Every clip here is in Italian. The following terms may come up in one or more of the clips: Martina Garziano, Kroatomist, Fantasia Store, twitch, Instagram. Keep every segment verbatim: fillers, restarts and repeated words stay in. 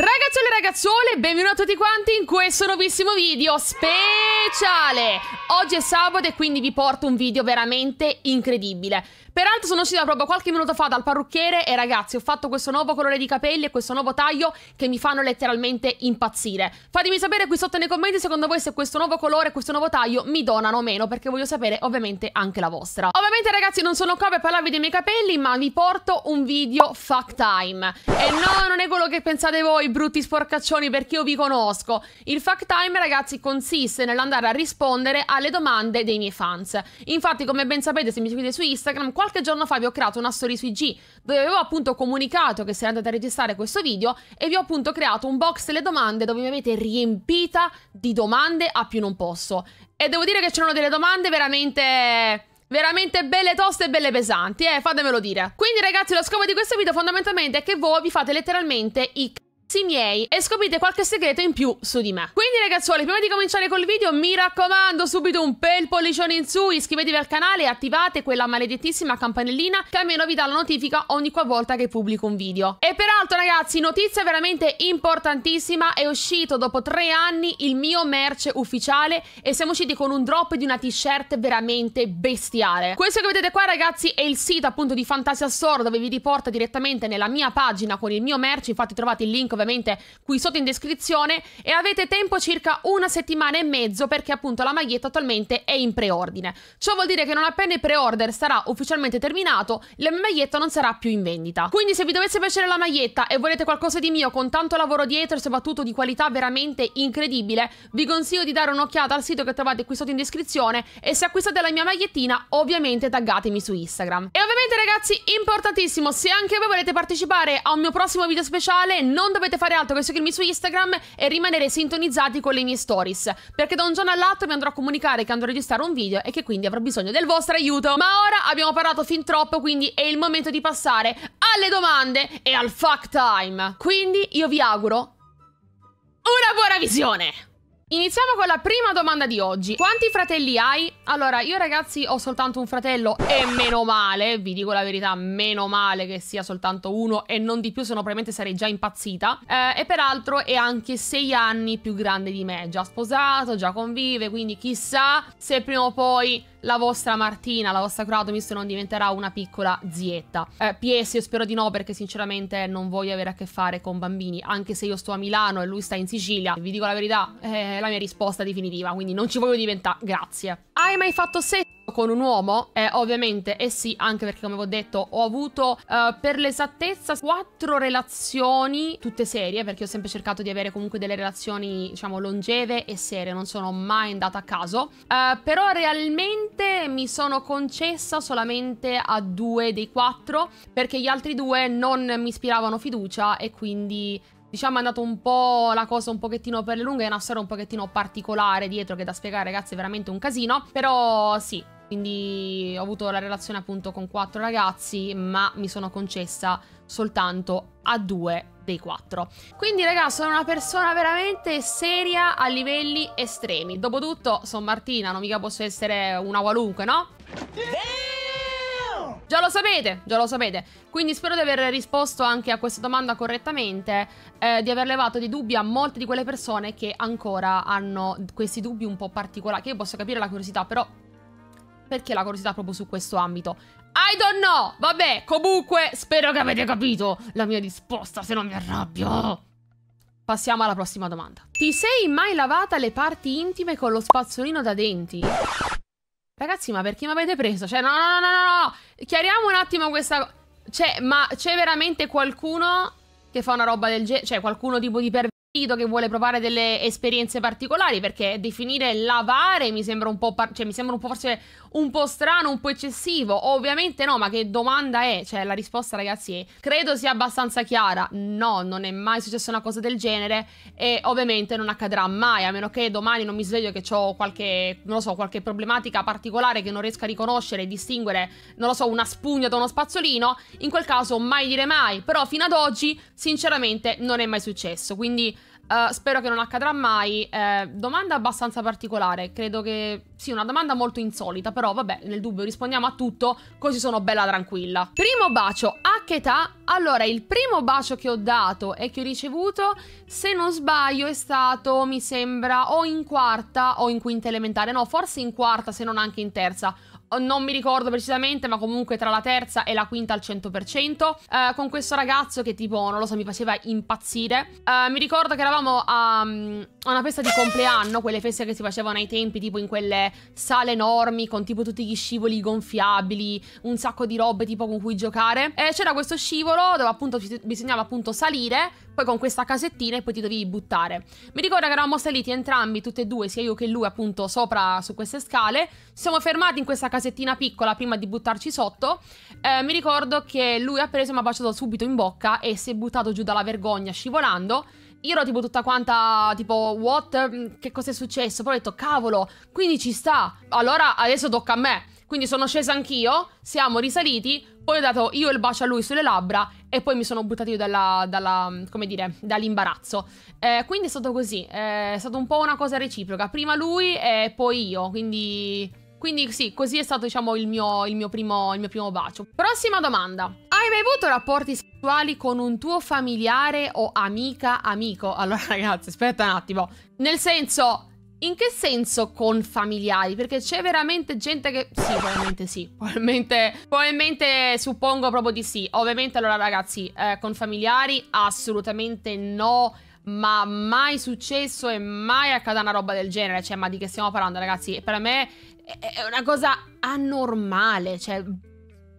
Ragazzole e ragazzole, benvenuti a tutti quanti in questo nuovissimo video speciale. Oggi è sabato e quindi vi porto un video veramente incredibile. Peraltro sono uscita proprio qualche minuto fa dal parrucchiere e ragazzi ho fatto questo nuovo colore di capelli e questo nuovo taglio che mi fanno letteralmente impazzire. Fatemi sapere qui sotto nei commenti secondo voi se questo nuovo colore e questo nuovo taglio mi donano o meno, perché voglio sapere ovviamente anche la vostra. Ovviamente ragazzi non sono qua per parlarvi dei miei capelli, ma vi porto un video fact time. E no, non è quello che pensate voi, brutti sporcaccioni, perché io vi conosco. Il fact time ragazzi consiste nell'andare a rispondere alle domande dei miei fans. Infatti, come ben sapete se mi seguite su Instagram, qualche giorno fa vi ho creato una story su I G dove avevo appunto comunicato che sarei andata a registrare questo video e vi ho appunto creato un box delle domande dove mi avete riempita di domande a più non posso, e devo dire che c'erano delle domande veramente... veramente belle toste e belle pesanti, eh, fatemelo dire. Quindi ragazzi lo scopo di questo video fondamentalmente è che voi vi fate letteralmente i sì miei e scoprite qualche segreto in più su di me. Quindi ragazzuoli, prima di cominciare col video mi raccomando subito un bel pollicione in su, iscrivetevi al canale e attivate quella maledettissima campanellina che almeno vi dà la notifica ogni qualvolta che pubblico un video. E peraltro ragazzi, notizia veramente importantissima, è uscito dopo tre anni il mio merch ufficiale e siamo usciti con un drop di una t-shirt veramente bestiale. Questo che vedete qua ragazzi è il sito appunto di Fantasia Store dove vi riporta direttamente nella mia pagina con il mio merch, infatti trovate il link ovviamente qui sotto in descrizione, e avete tempo circa una settimana e mezzo perché appunto la maglietta attualmente è in preordine. Ciò vuol dire che non appena il pre-order sarà ufficialmente terminato, la maglietta non sarà più in vendita. Quindi se vi dovesse piacere la maglietta e volete qualcosa di mio con tanto lavoro dietro e soprattutto di qualità veramente incredibile, vi consiglio di dare un'occhiata al sito che trovate qui sotto in descrizione, e se acquistate la mia magliettina ovviamente taggatemi su Instagram. E ovviamente ragazzi importantissimo, se anche voi volete partecipare a un mio prossimo video speciale non dovete fare altro che seguirmi su Instagram e rimanere sintonizzati con le mie stories, perché da un giorno all'altro vi andrò a comunicare che andrò a registrare un video e che quindi avrò bisogno del vostro aiuto. Ma ora abbiamo parlato fin troppo, quindi è il momento di passare alle domande e al fact time. Quindi io vi auguro una buona visione! Iniziamo con la prima domanda di oggi. Quanti fratelli hai? Allora, io ragazzi ho soltanto un fratello e meno male, vi dico la verità, meno male che sia soltanto uno e non di più, se no probabilmente sarei già impazzita. Eh, e peraltro è anche sei anni più grande di me, già sposato, già convive, quindi chissà se prima o poi la vostra Martina, la vostra Kroatomist non diventerà una piccola zietta. eh, P S io spero di no, perché sinceramente non voglio avere a che fare con bambini, anche se io sto a Milano e lui sta in Sicilia. Vi dico la verità, è la mia risposta definitiva, quindi non ci voglio diventare, grazie. Hai mai fatto sesso con un uomo? Eh, ovviamente, eh sì, anche perché come vi ho detto ho avuto eh, per l'esattezza quattro relazioni, tutte serie, perché ho sempre cercato di avere comunque delle relazioni diciamo longeve e serie, non sono mai andata a caso. Eh, però realmente mi sono concessa solamente a due dei quattro, perché gli altri due non mi ispiravano fiducia e quindi... diciamo è andata un po' la cosa un pochettino per le lunghe, è una storia un pochettino particolare dietro che da spiegare ragazzi è veramente un casino, però sì, quindi ho avuto la relazione appunto con quattro ragazzi ma mi sono concessa soltanto a due dei quattro. Quindi ragazzi sono una persona veramente seria a livelli estremi, dopotutto sono Martina, non mica posso essere una qualunque, no? Già lo sapete, già lo sapete. Quindi spero di aver risposto anche a questa domanda correttamente, eh, di aver levato dei dubbi a molte di quelle persone che ancora hanno questi dubbi un po' particolari, che io posso capire la curiosità, però perché la curiosità proprio su questo ambito? I don't know! Vabbè, comunque spero che avete capito la mia risposta, se non mi arrabbio. Passiamo alla prossima domanda. Ti sei mai lavata le parti intime con lo spazzolino da denti? Ragazzi, ma perché mi avete preso? Cioè, no, no, no, no, no, chiariamo un attimo questa... Cioè, ma c'è veramente qualcuno che fa una roba del genere? Cioè, qualcuno tipo di pervertito che vuole provare delle esperienze particolari? Perché definire lavare mi sembra un po'... Par... Cioè, mi sembra un po' forse un po' strano, un po' eccessivo. Ovviamente no, ma che domanda è? Cioè, la risposta, ragazzi, è... credo sia abbastanza chiara. No, non è mai successa una cosa del genere e ovviamente non accadrà mai, a meno che domani non mi sveglio che ho qualche, non lo so, qualche problematica particolare che non riesco a riconoscere e distinguere, non lo so, una spugna da uno spazzolino. In quel caso mai dire mai, però fino ad oggi sinceramente non è mai successo, quindi... Uh, spero che non accadrà mai. eh, Domanda abbastanza particolare. Credo che... sì, una domanda molto insolita. Però vabbè, nel dubbio rispondiamo a tutto, così sono bella tranquilla. Primo bacio, a che età? Allora, il primo bacio che ho dato e che ho ricevuto, se non sbaglio, è stato, mi sembra, o in quarta o in quinta elementare. No, forse in quarta, se non anche in terza. Non mi ricordo precisamente, ma comunque tra la terza e la quinta al cento per cento, eh, con questo ragazzo che tipo, non lo so, mi faceva impazzire. eh, Mi ricordo che eravamo a, a una festa di compleanno, quelle feste che si facevano ai tempi, tipo in quelle sale enormi con tipo tutti gli scivoli gonfiabili, un sacco di robe tipo con cui giocare. E c'era questo scivolo dove appunto bisognava appunto salire, poi con questa casettina, e poi ti dovevi buttare. Mi ricordo che eravamo saliti entrambi, tutti e due, sia io che lui appunto, sopra su queste scale. Siamo fermati in questa casettina casettina piccola prima di buttarci sotto. eh, Mi ricordo che lui ha preso e mi ha baciato subito in bocca e si è buttato giù dalla vergogna scivolando. Io ero tipo tutta quanta tipo what? Che cos'è successo? Poi ho detto cavolo, quindi ci sta, allora adesso tocca a me. Quindi sono scesa anch'io, siamo risaliti, poi ho dato io il bacio a lui sulle labbra e poi mi sono buttata io dalla, dalla, come dire, dall'imbarazzo. eh, Quindi è stato così, eh, è stata un po' una cosa reciproca, prima lui e poi io. Quindi... Quindi sì, così è stato, diciamo, il mio, il mio primo, il mio primo bacio. Prossima domanda. Hai mai avuto rapporti sessuali con un tuo familiare o amica amico? Allora ragazzi, aspetta un attimo. Nel senso, in che senso con familiari? Perché c'è veramente gente che... Sì, probabilmente sì. Probabilmente, probabilmente suppongo proprio di sì. Ovviamente allora ragazzi, eh, con familiari assolutamente no. Ma mai successo e mai accadrà una roba del genere. Cioè, ma di che stiamo parlando ragazzi? Per me... è una cosa anormale, cioè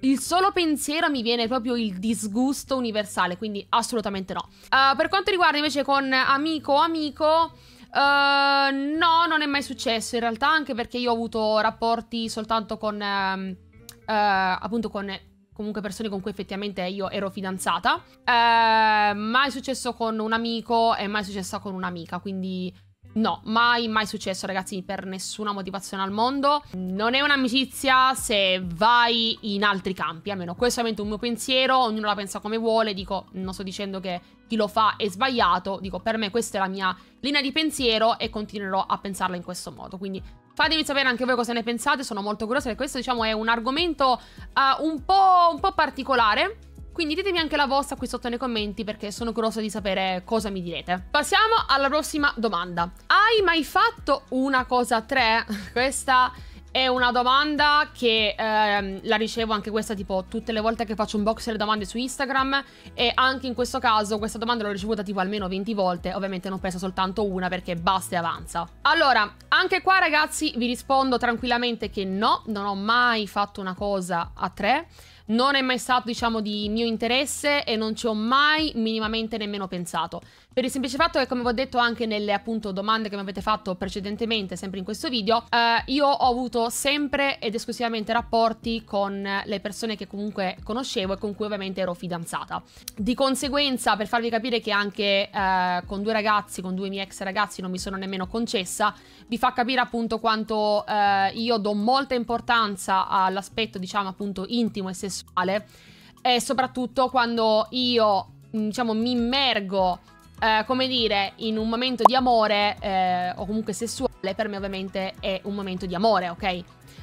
il solo pensiero mi viene proprio il disgusto universale, quindi assolutamente no. Uh, per quanto riguarda invece con amico o amico, uh, no, non è mai successo in realtà, anche perché io ho avuto rapporti soltanto con, um, uh, appunto con comunque persone con cui effettivamente io ero fidanzata. Uh, mai successo con un amico e mai successo con un'amica, quindi... no, mai mai successo ragazzi, per nessuna motivazione al mondo. Non è un'amicizia se vai in altri campi, almeno questo è veramente un mio pensiero, ognuno la pensa come vuole, dico, non sto dicendo che chi lo fa è sbagliato, dico, per me questa è la mia linea di pensiero e continuerò a pensarla in questo modo, quindi fatemi sapere anche voi cosa ne pensate, sono molto curiosa perché questo, diciamo, è un argomento uh, un po', un po' particolare. Quindi ditemi anche la vostra qui sotto nei commenti, perché sono curiosa di sapere cosa mi direte. Passiamo alla prossima domanda. Hai mai fatto una cosa tre? Questa è una domanda che ehm, la ricevo anche questa tipo tutte le volte che faccio un box delle domande su Instagram, e anche in questo caso questa domanda l'ho ricevuta tipo almeno venti volte. Ovviamente non ho presa soltanto una perché basta e avanza. Allora, anche qua ragazzi vi rispondo tranquillamente che no, non ho mai fatto una cosa a tre. Non è mai stato, diciamo, di mio interesse e non ci ho mai minimamente nemmeno pensato. Per il semplice fatto che, come vi ho detto anche nelle appunto domande che mi avete fatto precedentemente, sempre in questo video, eh, io ho avuto sempre ed esclusivamente rapporti con le persone che comunque conoscevo e con cui ovviamente ero fidanzata. Di conseguenza, per farvi capire che anche eh, con due ragazzi, con due miei ex ragazzi, non mi sono nemmeno concessa, vi fa capire appunto quanto eh, io do molta importanza all'aspetto, diciamo, appunto intimo e sessuale. E soprattutto quando io, diciamo, mi immergo, eh, come dire, in un momento di amore, eh, o comunque sessuale, per me ovviamente è un momento di amore, ok?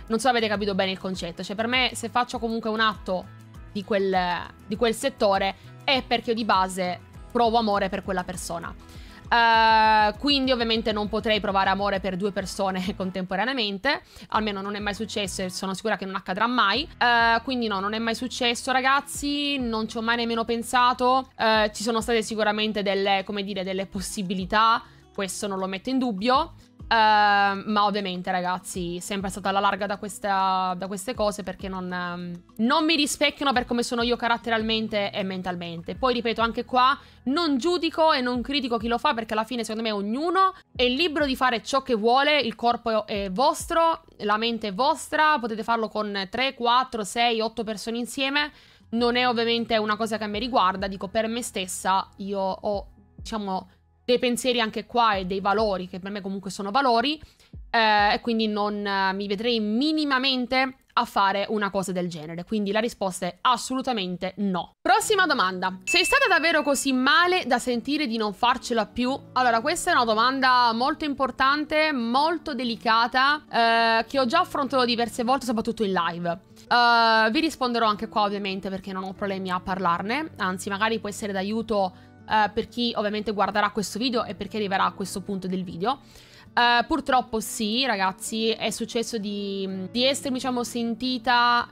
Non so se avete capito bene il concetto, cioè per me se faccio comunque un atto di quel, di quel settore è perché io di base provo amore per quella persona. Uh, quindi ovviamente non potrei provare amore per due persone contemporaneamente, almeno non è mai successo e sono sicura che non accadrà mai. uh, Quindi no, non è mai successo ragazzi, non ci ho mai nemmeno pensato. uh, Ci sono state sicuramente delle, come dire, delle possibilità, questo non lo metto in dubbio. uh, Ma ovviamente ragazzi, sempre stata alla larga da, questa, da queste cose, perché non, um, non mi rispecchiano per come sono io caratterialmente e mentalmente. Poi ripeto, anche qua non giudico e non critico chi lo fa, perché alla fine secondo me ognuno è libero di fare ciò che vuole, il corpo è vostro, la mente è vostra, potete farlo con tre, quattro, sei, otto persone insieme, non è ovviamente una cosa che a me riguarda, dico per me stessa io ho, diciamo, dei pensieri anche qua e dei valori che per me comunque sono valori, eh, e quindi non eh, mi vedrei minimamente a fare una cosa del genere, quindi la risposta è assolutamente no. Prossima domanda: sei stata davvero così male da sentire di non farcela più? Allora, questa è una domanda molto importante, molto delicata, eh, che ho già affrontato diverse volte, soprattutto in live. Uh, vi risponderò anche qua, ovviamente, perché non ho problemi a parlarne, anzi magari può essere d'aiuto uh, per chi ovviamente guarderà questo video e perché arriverà a questo punto del video. Uh, purtroppo sì, ragazzi, è successo di, di essere, diciamo, sentita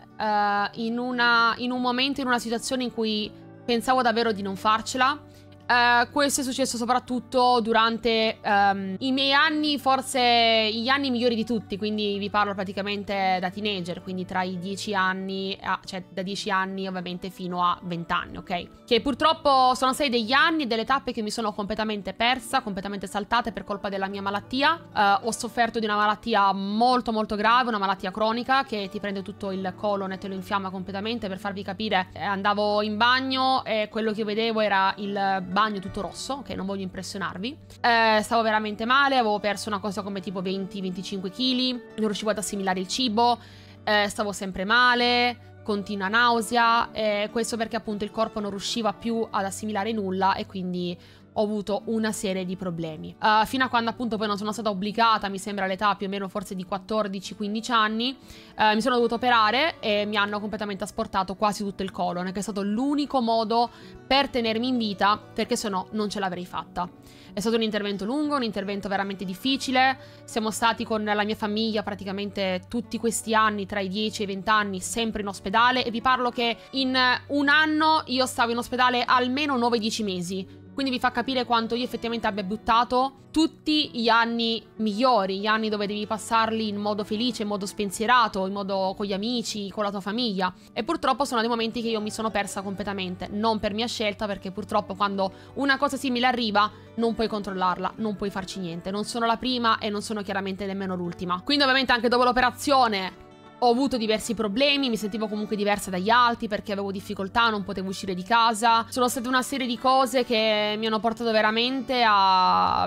uh, in, una, in un momento, in una situazione in cui pensavo davvero di non farcela. Uh, questo è successo soprattutto durante um, i miei anni, forse gli anni migliori di tutti, quindi vi parlo praticamente da teenager, quindi tra i dieci anni, a, cioè da dieci anni ovviamente fino a venti anni, ok? Che purtroppo sono sei degli anni e delle tappe che mi sono completamente persa, completamente saltate per colpa della mia malattia. Uh, ho sofferto di una malattia molto molto grave, una malattia cronica che ti prende tutto il colon e te lo infiamma completamente. Per farvi capire, eh, andavo in bagno e quello che vedevo era il bagno tutto rosso, ok? Non voglio impressionarvi. Eh, stavo veramente male, avevo perso una cosa come tipo venti venticinque chili, non riuscivo ad assimilare il cibo, eh, stavo sempre male, continua nausea, eh, questo perché appunto il corpo non riusciva più ad assimilare nulla e quindi ho avuto una serie di problemi. Uh, fino a quando appunto poi non sono stata obbligata, mi sembra all'età più o meno forse di quattordici quindici anni, uh, mi sono dovuta operare e mi hanno completamente asportato quasi tutto il colon, che è stato l'unico modo per tenermi in vita, perché sennò non ce l'avrei fatta. È stato un intervento lungo, un intervento veramente difficile, siamo stati con la mia famiglia praticamente tutti questi anni, tra i dieci e i venti anni, sempre in ospedale, e vi parlo che in un anno io stavo in ospedale almeno nove dieci mesi. Quindi vi fa capire quanto io effettivamente abbia buttato tutti gli anni migliori, gli anni dove devi passarli in modo felice, in modo spensierato, in modo con gli amici, con la tua famiglia. E purtroppo sono dei momenti che io mi sono persa completamente, non per mia scelta, perché purtroppo quando una cosa simile arriva non puoi controllarla, non puoi farci niente. Non sono la prima e non sono chiaramente nemmeno l'ultima. Quindi ovviamente anche dopo l'operazione ho avuto diversi problemi, mi sentivo comunque diversa dagli altri perché avevo difficoltà, non potevo uscire di casa. Sono state una serie di cose che mi hanno portato veramente a,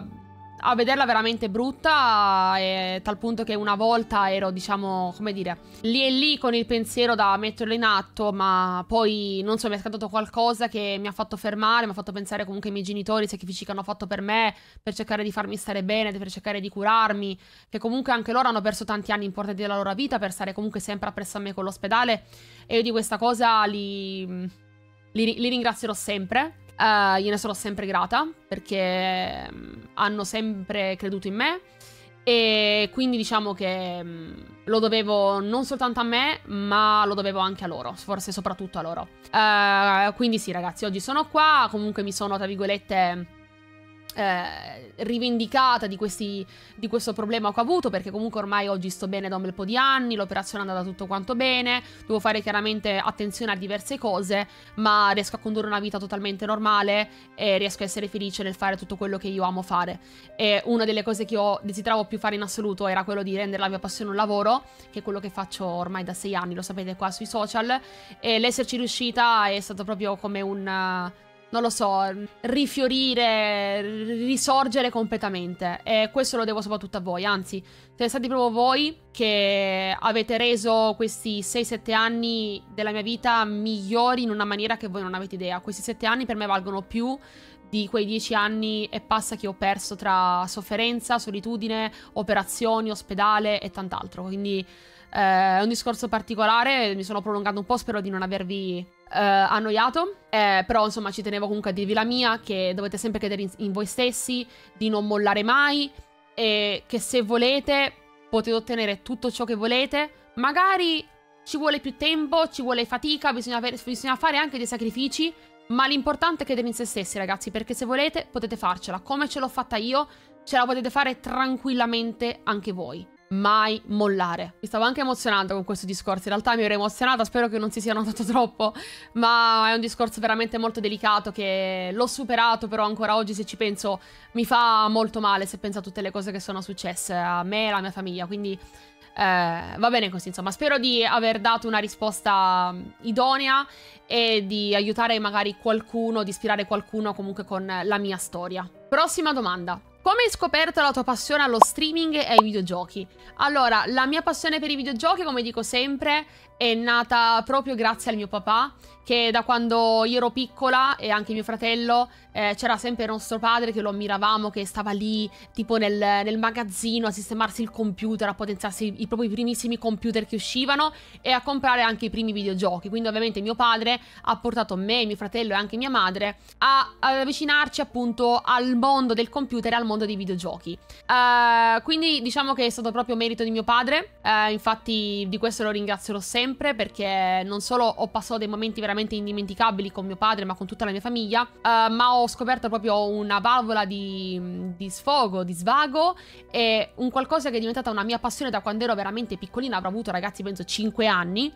a vederla veramente brutta, e tal punto che una volta ero, diciamo, come dire, lì e lì con il pensiero da metterlo in atto, ma poi, non so, mi è scattato qualcosa che mi ha fatto fermare, mi ha fatto pensare comunque ai miei genitori, ai sacrifici che hanno fatto per me, per cercare di farmi stare bene, per cercare di curarmi, che comunque anche loro hanno perso tanti anni importanti della loro vita per stare comunque sempre appresso a me con l'ospedale, e io di questa cosa li, li, li ringrazierò sempre. Uh, gliene sono sempre grata perché um, hanno sempre creduto in me, e quindi diciamo che um, lo dovevo non soltanto a me, ma lo dovevo anche a loro, forse soprattutto a loro. Uh, quindi sì, ragazzi, oggi sono qua, comunque mi sono, tra virgolette, eh, rivendicata di, questi, di questo problema che ho avuto, perché comunque ormai oggi sto bene da un bel po' di anni, l'operazione è andata tutto quanto bene, devo fare chiaramente attenzione a diverse cose, ma riesco a condurre una vita totalmente normale e riesco a essere felice nel fare tutto quello che io amo fare. E una delle cose che io desideravo più fare in assoluto era quello di rendere la mia passione un lavoro, che è quello che faccio ormai da sei anni, lo sapete qua sui social, e l'esserci riuscita è stato proprio come un... non lo so, rifiorire, risorgere completamente. E questo lo devo soprattutto a voi, anzi, siete stati proprio voi che avete reso questi sei sette anni della mia vita migliori in una maniera che voi non avete idea. Questi sette anni per me valgono più di quei dieci anni e passa che ho perso tra sofferenza, solitudine, operazioni, ospedale e tant'altro. Quindi eh, è un discorso particolare, mi sono prolungato un po', spero di non avervi eh, annoiato. Eh, però insomma ci tenevo comunque a dirvi la mia, che dovete sempre credere in, in voi stessi, di non mollare mai, e che se volete potete ottenere tutto ciò che volete. Magari ci vuole più tempo, ci vuole fatica, bisogna, avere, bisogna fare anche dei sacrifici, ma l'importante è credere in se stessi, ragazzi, perché se volete potete farcela. Come ce l'ho fatta io, ce la potete fare tranquillamente anche voi. Mai mollare. Mi stavo anche emozionando con questo discorso, in realtà mi ero emozionata, spero che non si sia notato troppo, ma è un discorso veramente molto delicato che l'ho superato, però ancora oggi se ci penso mi fa molto male, se penso a tutte le cose che sono successe a me e alla mia famiglia, quindi eh, va bene così, insomma. Spero di aver dato una risposta idonea e di aiutare magari qualcuno, di ispirare qualcuno comunque con la mia storia. Prossima domanda: Come hai scoperto la tua passione allo streaming e ai videogiochi? Allora, la mia passione per i videogiochi, come dico sempre, è nata proprio grazie al mio papà, che da quando io ero piccola e anche mio fratello, eh, c'era sempre il nostro padre che lo ammiravamo, che stava lì tipo nel, nel magazzino a sistemarsi il computer, a potenziarsi i, i propri primissimi computer che uscivano e a comprare anche i primi videogiochi. Quindi ovviamente mio padre ha portato me, mio fratello e anche mia madre a, a avvicinarci appunto al mondo del computer e al mondo dei videogiochi. Uh, quindi diciamo che è stato proprio merito di mio padre, uh, infatti di questo lo ringrazierò sempre, perché non solo ho passato dei momenti veramente indimenticabili con mio padre ma con tutta la mia famiglia, eh, ma ho scoperto proprio una valvola di, di sfogo, di svago e un qualcosa che è diventata una mia passione da quando ero veramente piccolina, avrò avuto ragazzi penso cinque anni,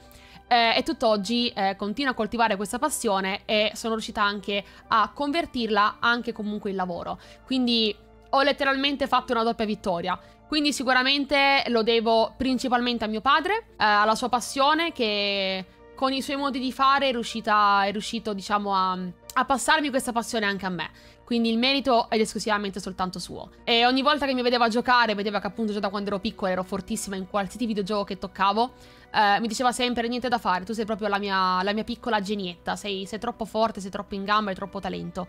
eh, e tutt'oggi eh, continuo a coltivare questa passione e sono riuscita anche a convertirla anche comunque in lavoro, quindi ho letteralmente fatto una doppia vittoria. Quindi sicuramente lo devo principalmente a mio padre, eh, alla sua passione che con i suoi modi di fare è, riuscita, è riuscito diciamo a, a passarmi questa passione anche a me. Quindi il merito è esclusivamente soltanto suo. E ogni volta che mi vedeva giocare, vedeva che appunto già da quando ero piccola ero fortissima in qualsiasi videogioco che toccavo, eh, mi diceva sempre niente da fare, tu sei proprio la mia, la mia piccola genietta, sei, sei troppo forte, sei troppo in gamba, hai troppo talento.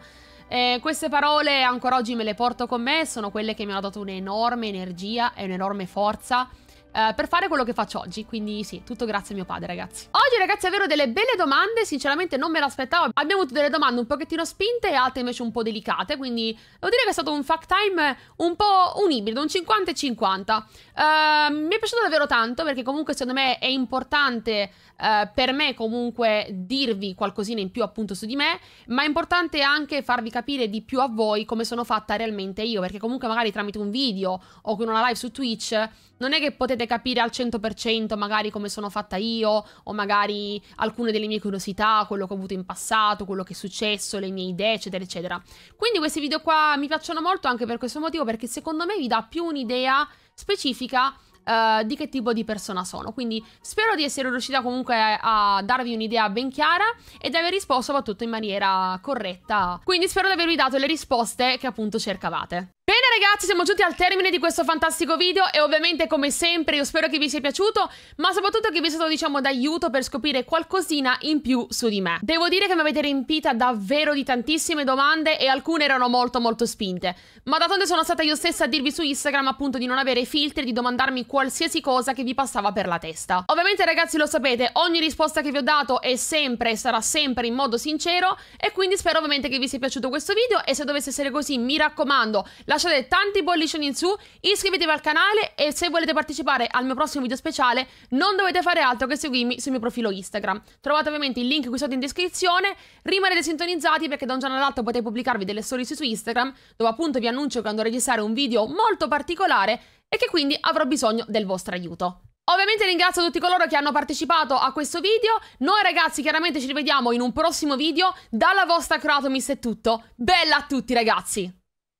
Eh, queste parole ancora oggi me le porto con me, sono quelle che mi hanno dato un'enorme energia e un'enorme forza eh, per fare quello che faccio oggi, quindi sì, tutto grazie a mio padre ragazzi. Oggi ragazzi avevo delle belle domande, sinceramente non me l'aspettavo, abbiamo avuto delle domande un pochettino spinte e altre invece un po' delicate, quindi devo dire che è stato un fact time un po' un ibrido, un cinquanta e cinquanta. Eh, mi è piaciuto davvero tanto perché comunque secondo me è importante... Uh, per me comunque dirvi qualcosina in più appunto su di me, ma è importante anche farvi capire di più a voi come sono fatta realmente io, perché comunque magari tramite un video o con una live su Twitch non è che potete capire al cento per cento magari come sono fatta io o magari alcune delle mie curiosità, quello che ho avuto in passato, quello che è successo, le mie idee eccetera eccetera. Quindi questi video qua mi piacciono molto anche per questo motivo, perché secondo me vi dà più un'idea specifica Uh, di che tipo di persona sono, quindi spero di essere riuscita comunque a, a darvi un'idea ben chiara e di aver risposto soprattutto in maniera corretta, quindi spero di avervi dato le risposte che appunto cercavate. Bene ragazzi, siamo giunti al termine di questo fantastico video e ovviamente come sempre io spero che vi sia piaciuto, ma soprattutto che vi sia stato diciamo d'aiuto per scoprire qualcosina in più su di me. Devo dire che mi avete riempita davvero di tantissime domande e alcune erano molto molto spinte, ma da tanto sono stata io stessa a dirvi su Instagram appunto di non avere filtri, di domandarmi qualsiasi cosa che vi passava per la testa. Ovviamente ragazzi lo sapete, ogni risposta che vi ho dato è sempre e sarà sempre in modo sincero e quindi spero ovviamente che vi sia piaciuto questo video e se dovesse essere così mi raccomando lasciate tanti pollicioni in su, iscrivetevi al canale e se volete partecipare al mio prossimo video speciale non dovete fare altro che seguirmi sul mio profilo Instagram. Trovate ovviamente il link qui sotto in descrizione, rimanete sintonizzati perché da un giorno all'altro potete pubblicarvi delle stories su Instagram dove appunto vi annuncio che andrò a registrare un video molto particolare e che quindi avrò bisogno del vostro aiuto. Ovviamente ringrazio tutti coloro che hanno partecipato a questo video, noi ragazzi chiaramente ci rivediamo in un prossimo video, dalla vostra Kroatomist è tutto, bella a tutti ragazzi!